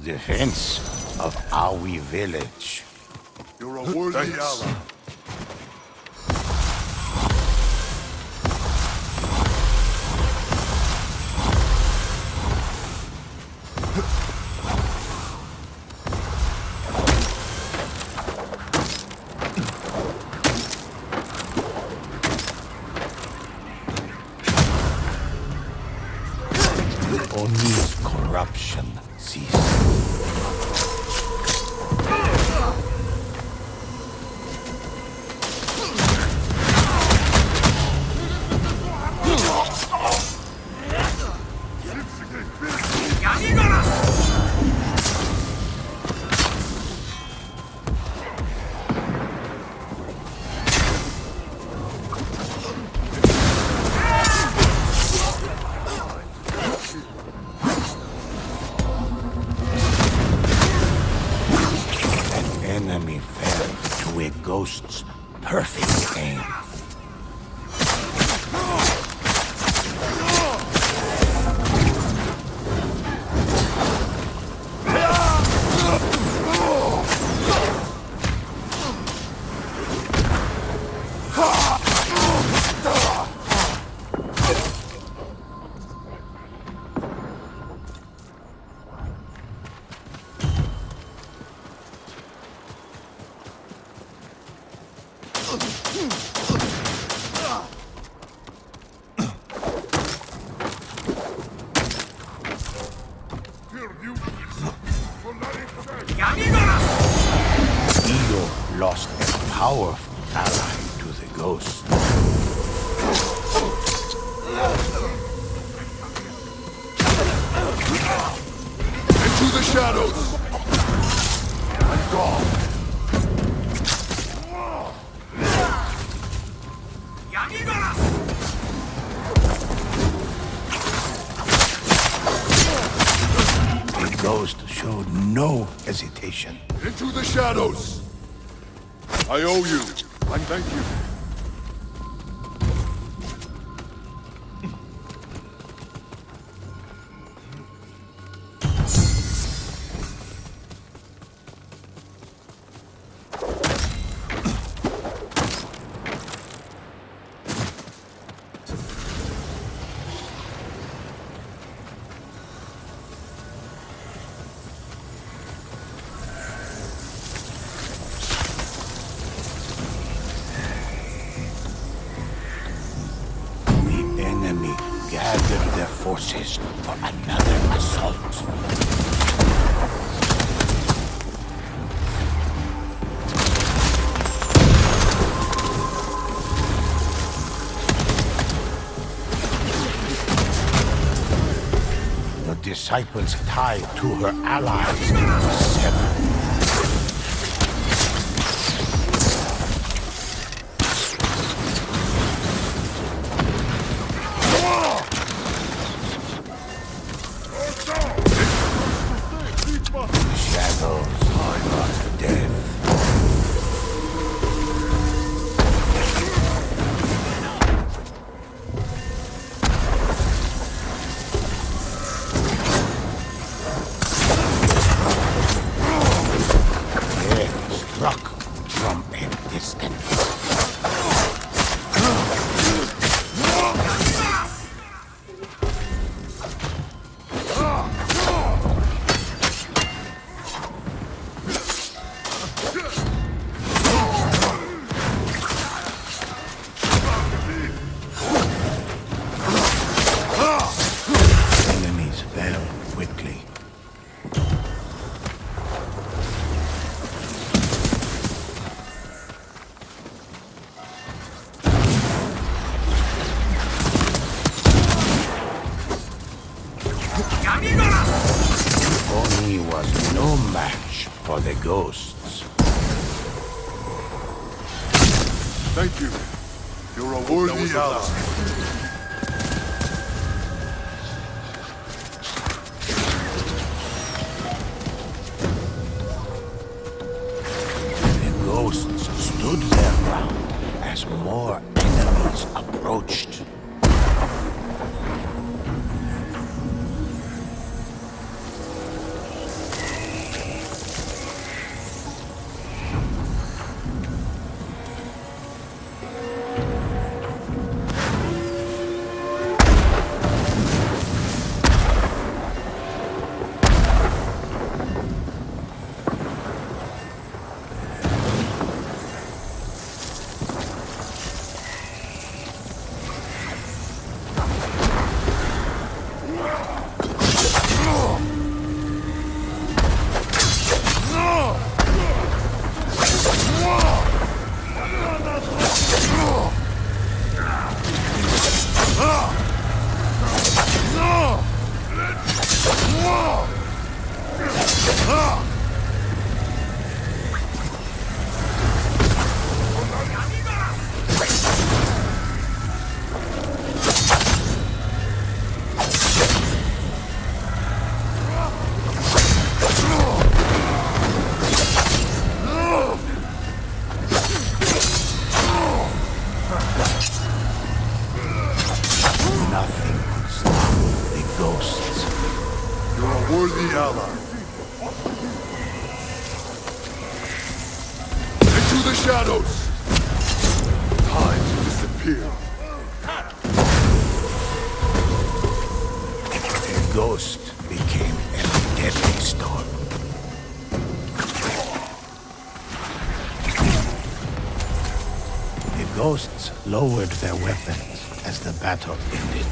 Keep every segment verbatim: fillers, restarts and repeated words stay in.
the defense of Aoi Village. You're a worthy ally. Only corruption ceases. Enemy fell to a ghost's perfect aim. Edo lost a powerful ally to the ghost. Into the shadows! I'm gone! The ghost showed no hesitation. Into the shadows! I owe you, and thank you. Gather their forces for another assault. The disciples' tie to her allies was severed. Oni was no match for the ghosts. Thank you. You're a worthy ally. Stood their ground as more enemies approached. ally. Into the shadows! Time to disappear. A ghost became a deadly storm. The ghosts lowered their weapons as the battle ended.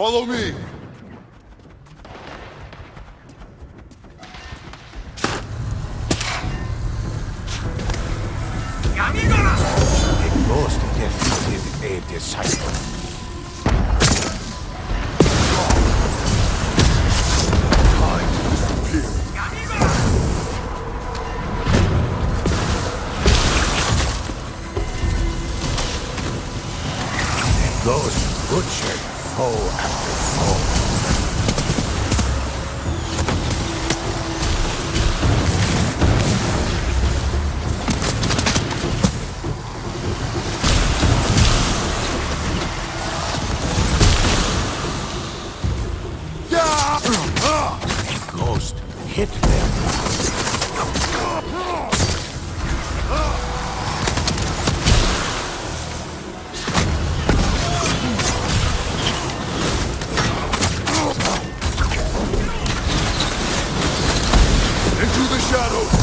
Follow me! The ghost defeated a disciple. Hit them. Into the shadows.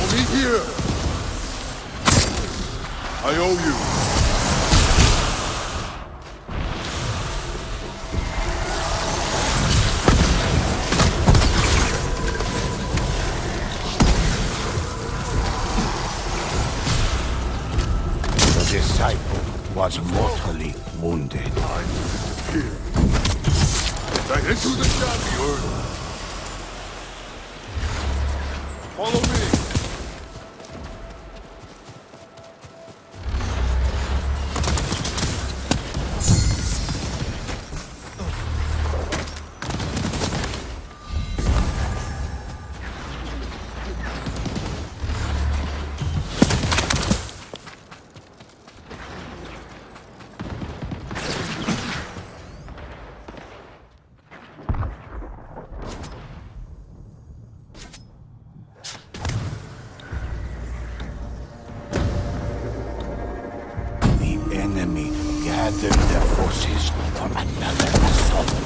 Only here. I owe you. Was mortally wounded. I disappear. Back into the shadow. Follow me. Gathered their forces for another assault.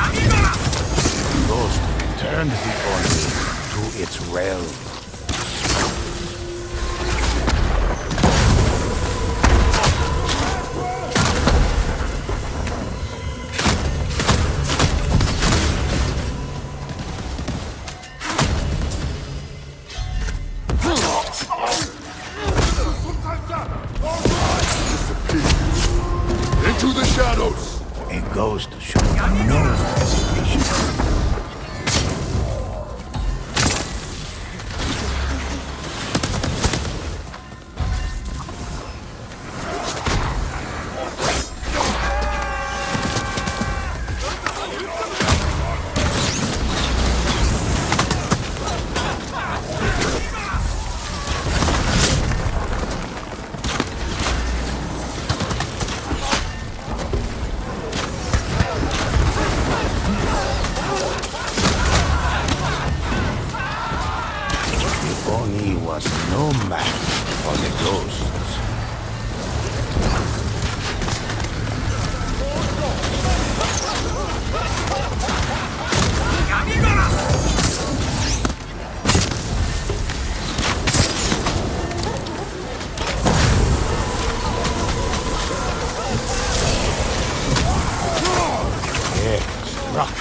The ghost returned the army to its realm. Ghosts. it struck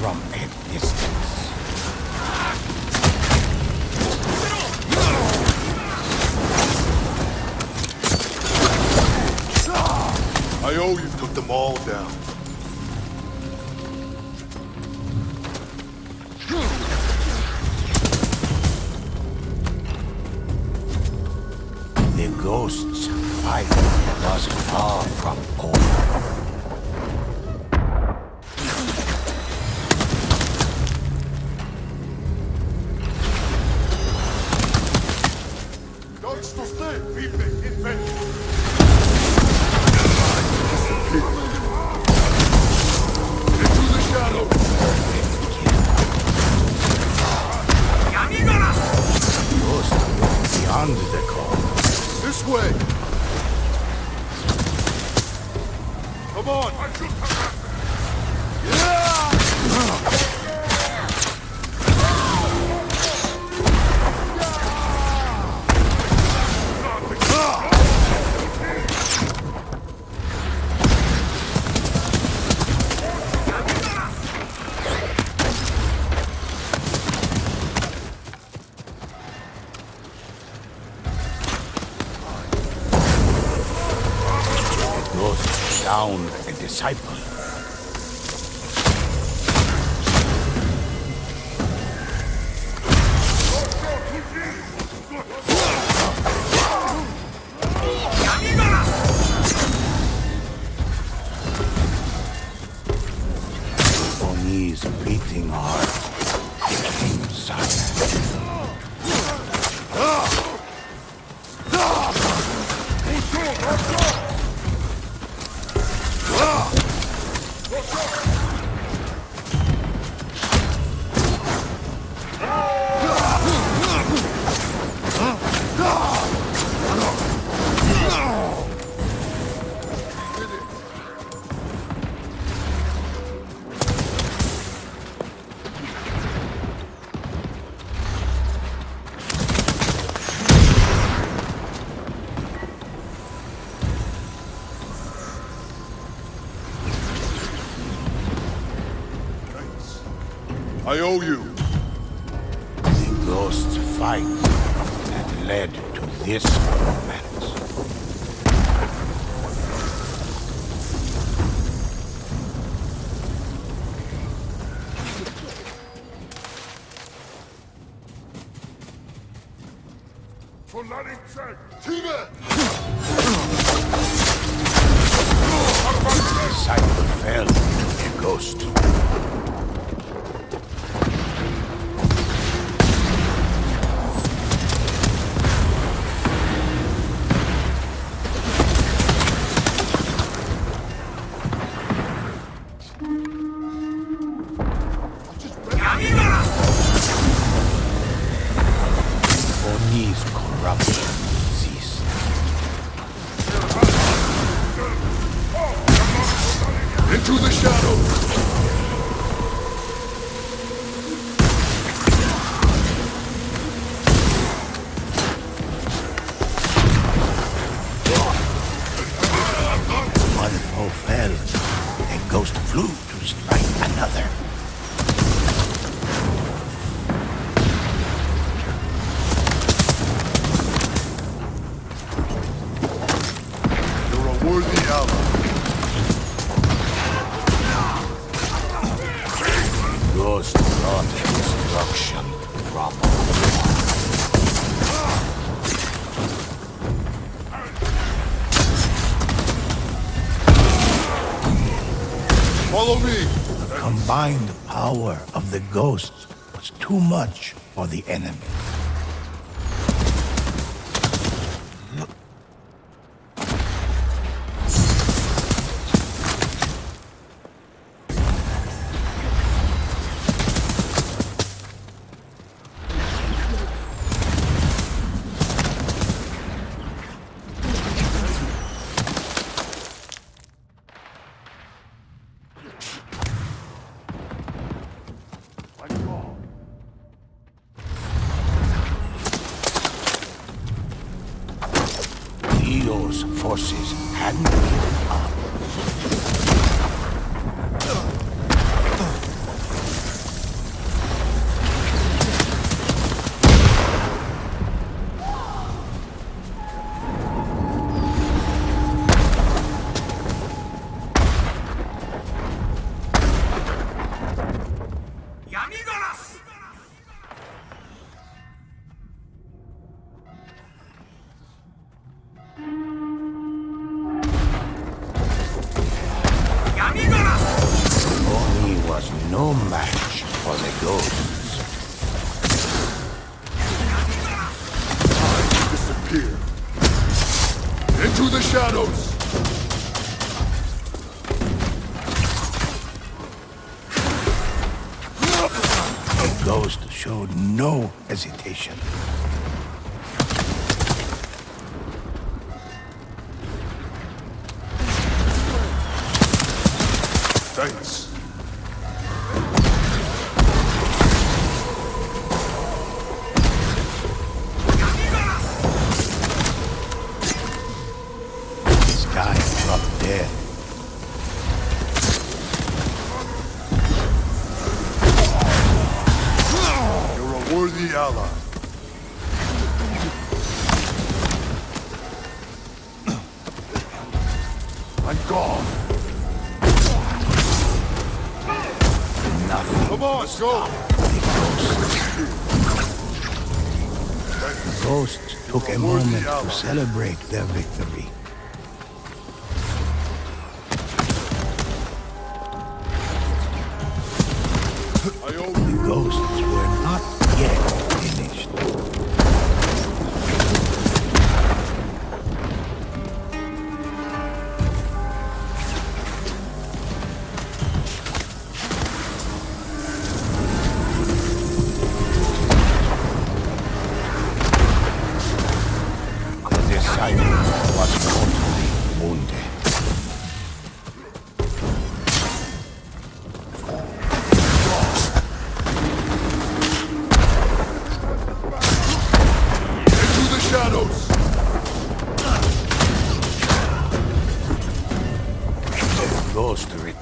from a distance. Aoi, you took them all down. The ghosts' fight was far from over. Found a disciple. Oni's beating heart became silent. I owe you. The ghost fight that led to this romance. For Lanning's sake, Tina! The disciple fell to the ghost. The combined power of the ghosts was too much for the enemy. Leo's forces hadn't given up. no match for the gods. Time to disappear into the shadows. The ghost showed no hesitation. Thanks. To celebrate their victory. The ghosts were not yet finished.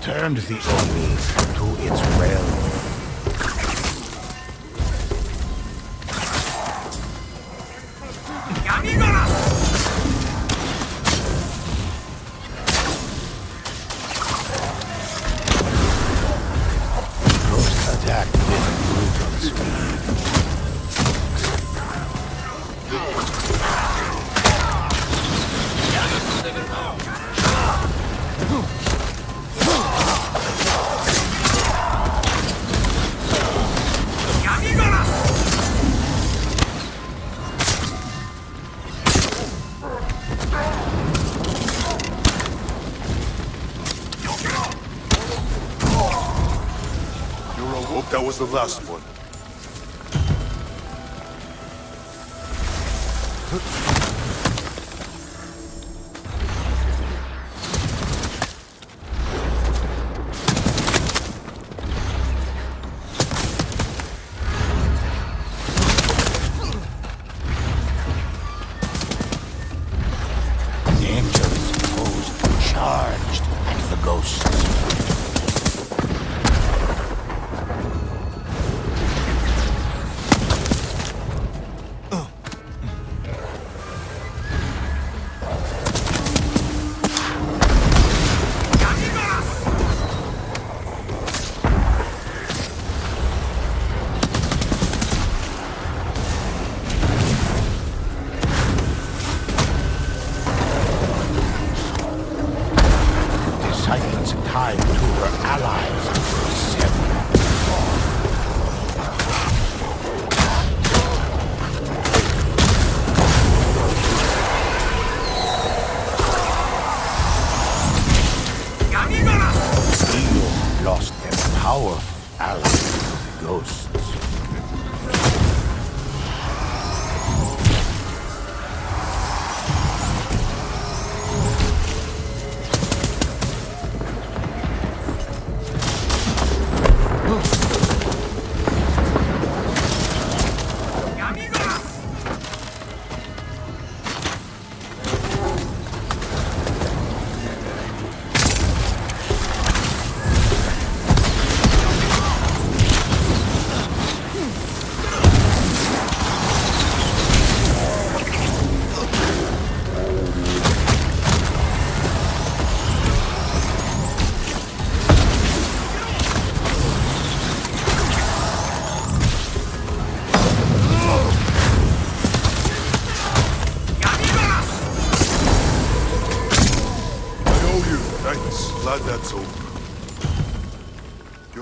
Turned the army to its realm. The ghost attacked with brutal speed. That was the last one. The angels posed, charged at the ghosts.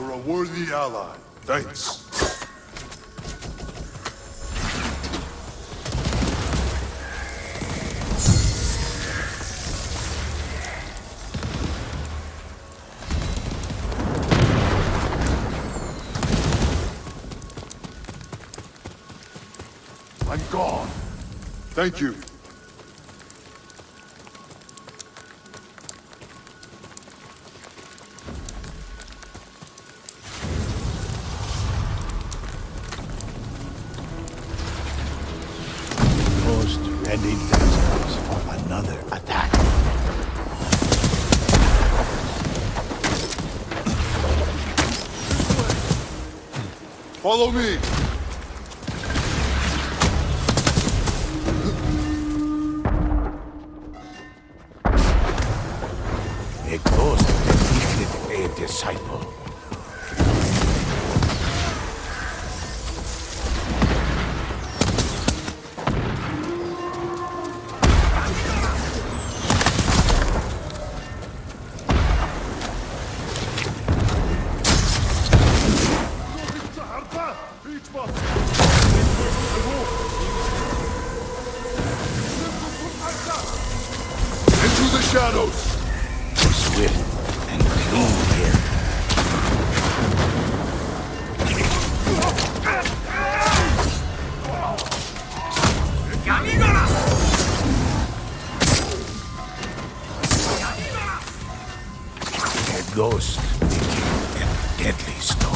You're a worthy ally. Thanks. I'm gone. Thank you. Ready vessels for another attack. Follow me. A ghost defeated a disciple. The shadows. Swift and clean here. A ghost became a deadly storm.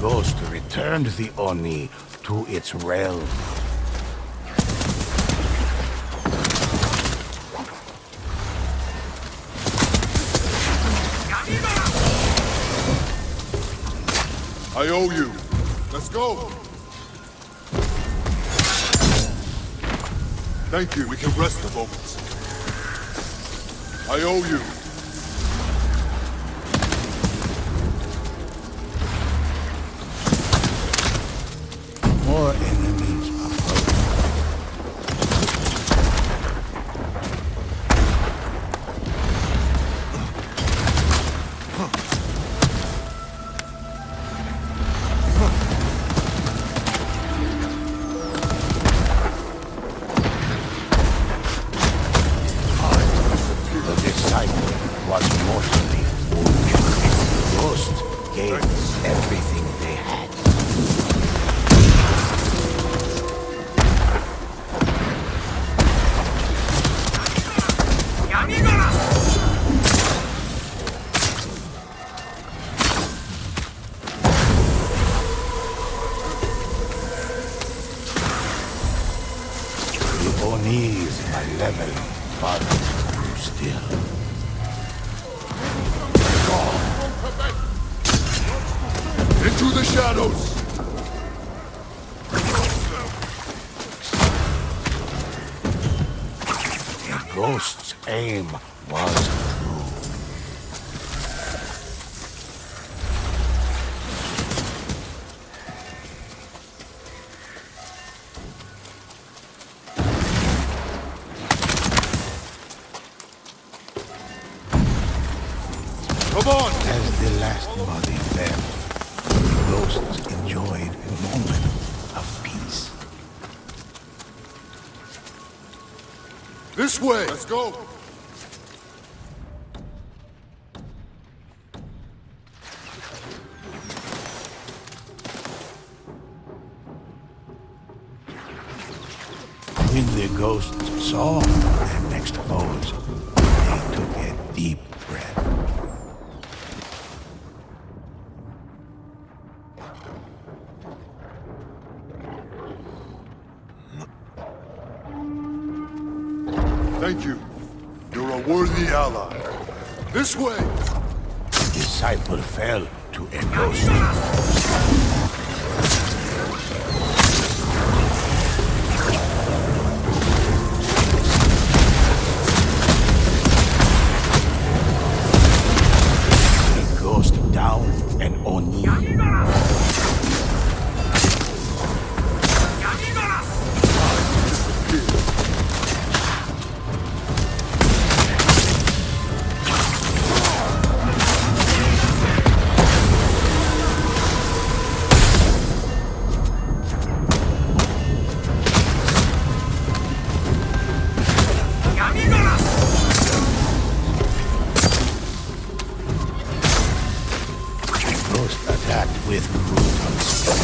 Ghost returned the Oni to its realm. I owe you. Let's go. Thank you. We can rest a moment. I owe you. More enemies approach. The disciple was mortally wounded. The ghost gave everything they had. Knees my level, but I'm still. God. Into the shadows! The ghost's aim was Come on! As the last body fell, the ghosts enjoyed a moment of peace. This way! Let's go! When the ghosts saw their next foes, they took a deep breath. Thank you. You're a worthy ally. This way! The disciple fell to a ghost. The ghost down. down and on you. Attacked with brutal speed.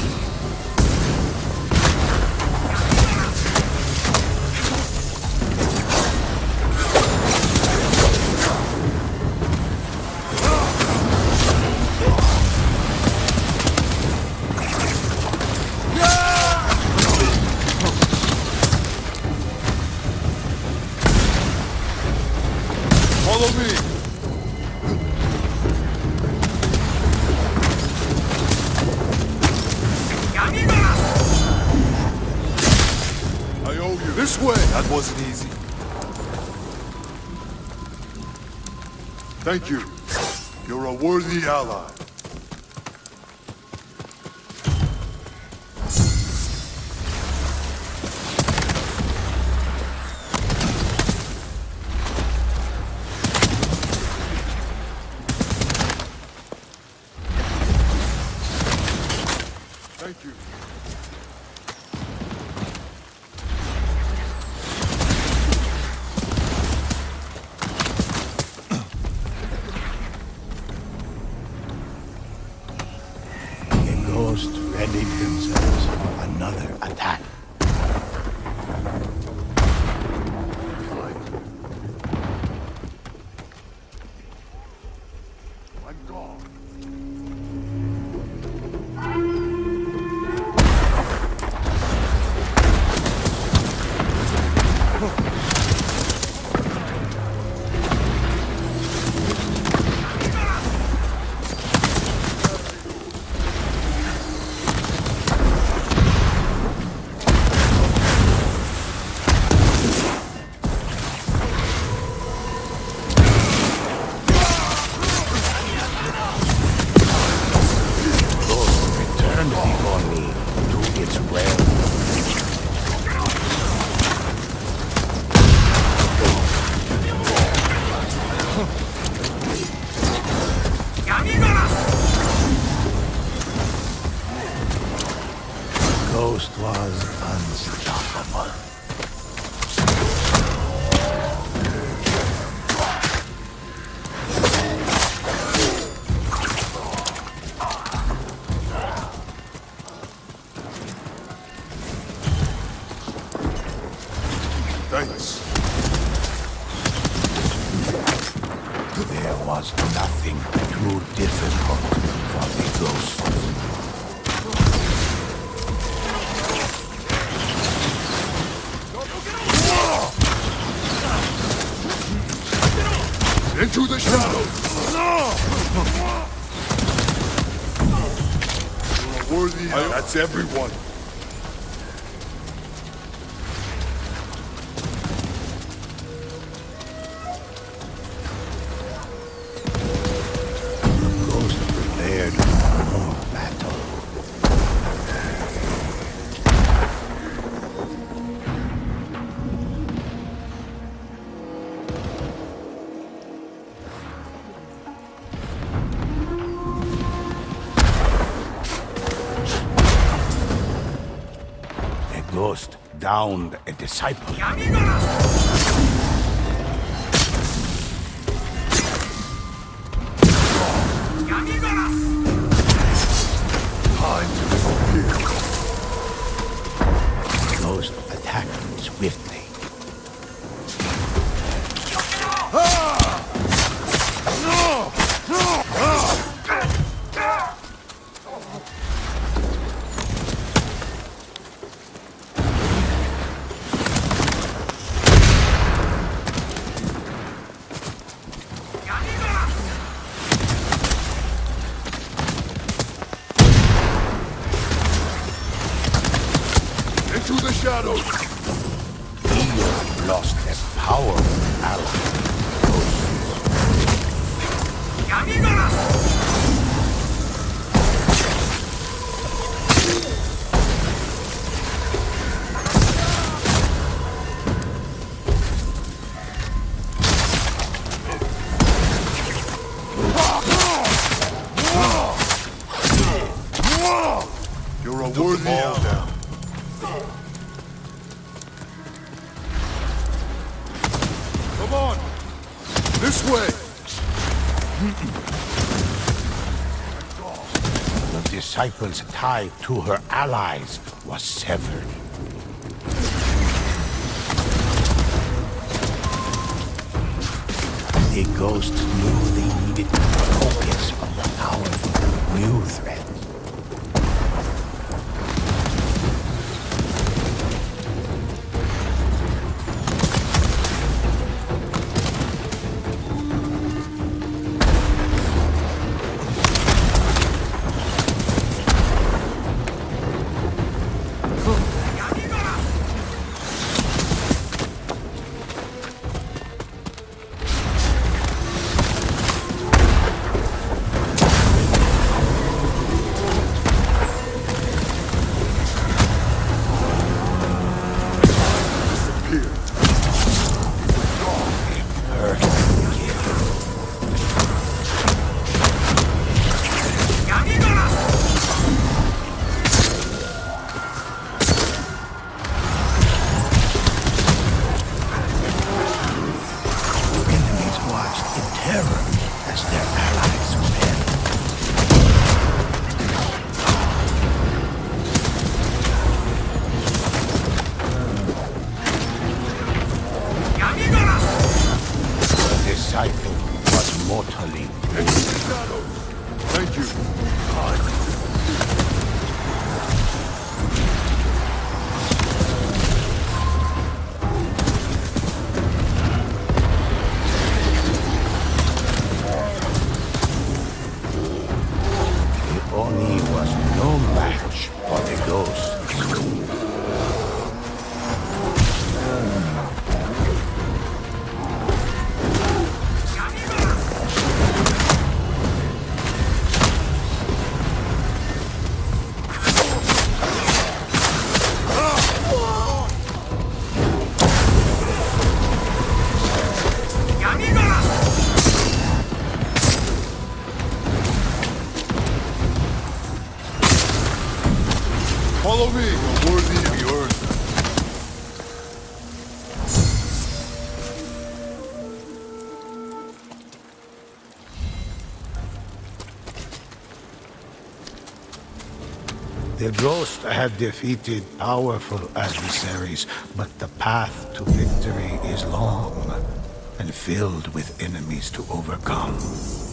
This way! That wasn't easy. Thank you. You're a worthy ally. Thank you. Readied themselves for another attack. I'm gone. Ghost was unstoppable. Thanks. There was nothing too difficult for the ghosts. Into the shadows! No! You're worthy. I, that's everyone. The ghost prepared for more battle. Ghost downed a disciple. Time to disappear. Ghost attacked swiftly. To the shadows! He lost a powerful ally. Ghosts. You're a worthy now. Come on! This way! The disciples' tie to her allies was severed. The ghost knew they needed to focus on the powerful new threat. Follow me, you're worthy to be earned. The ghost had defeated powerful adversaries, but the path to victory is long and filled with enemies to overcome.